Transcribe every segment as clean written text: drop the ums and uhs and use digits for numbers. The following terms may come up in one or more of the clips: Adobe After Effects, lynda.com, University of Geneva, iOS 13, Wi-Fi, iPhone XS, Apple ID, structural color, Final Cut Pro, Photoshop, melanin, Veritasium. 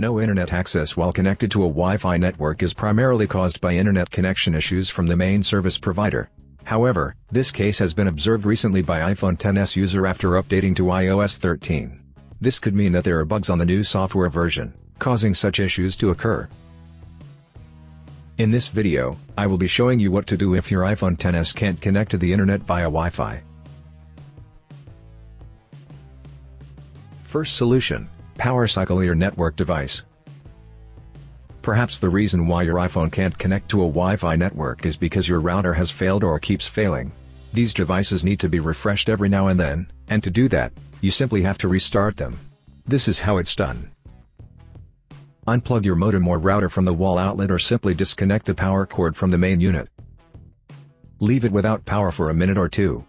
No internet access while connected to a Wi-Fi network is primarily caused by internet connection issues from the main service provider. However, this case has been observed recently by iPhone XS user after updating to iOS 13. This could mean that there are bugs on the new software version, causing such issues to occur. In this video, I will be showing you what to do if your iPhone XS can't connect to the internet via Wi-Fi. First solution: power cycle your network device. Perhaps the reason why your iPhone can't connect to a Wi-Fi network is because your router has failed or keeps failing. These devices need to be refreshed every now and then, and to do that, you simply have to restart them. This is how it's done. Unplug your modem or router from the wall outlet or simply disconnect the power cord from the main unit. Leave it without power for a minute or two.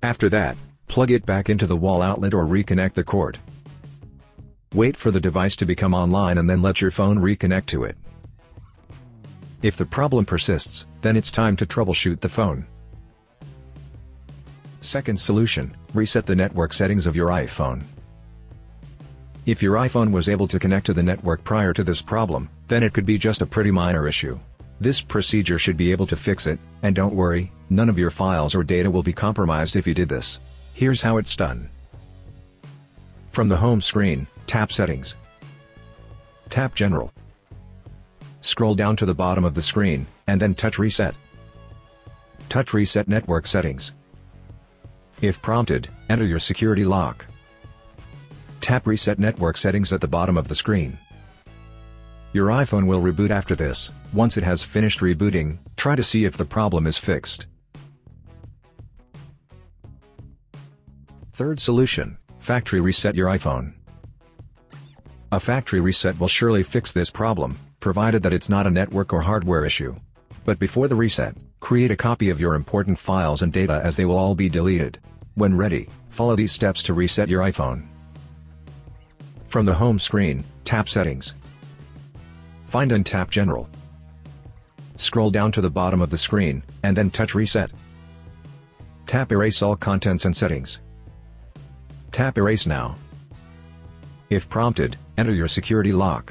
After that, plug it back into the wall outlet or reconnect the cord. Wait for the device to become online and then let your phone reconnect to it. If the problem persists, then it's time to troubleshoot the phone. Second solution: reset the network settings of your iPhone. If your iPhone was able to connect to the network prior to this problem, then it could be just a pretty minor issue. This procedure should be able to fix it, and don't worry, none of your files or data will be compromised if you did this. Here's how it's done. From the home screen, tap Settings. Tap General. Scroll down to the bottom of the screen, and then touch Reset. Touch Reset Network Settings. If prompted, enter your security lock. Tap Reset Network Settings at the bottom of the screen. Your iPhone will reboot after this. Once it has finished rebooting, try to see if the problem is fixed. Third solution: factory reset your iPhone. A factory reset will surely fix this problem, provided that it's not a network or hardware issue. But before the reset, create a copy of your important files and data, as they will all be deleted. When ready, follow these steps to reset your iPhone. From the home screen, tap Settings. Find and tap General. Scroll down to the bottom of the screen, and then touch Reset. Tap Erase all contents and settings. Tap Erase Now. If prompted, enter your security lock.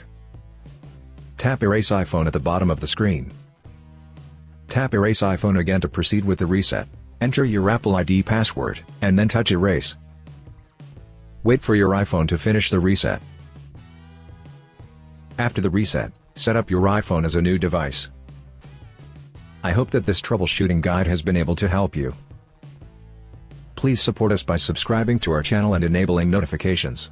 Tap Erase iPhone at the bottom of the screen. Tap Erase iPhone again to proceed with the reset. Enter your Apple ID password, and then touch Erase. Wait for your iPhone to finish the reset. After the reset, set up your iPhone as a new device. I hope that this troubleshooting guide has been able to help you. Please support us by subscribing to our channel and enabling notifications.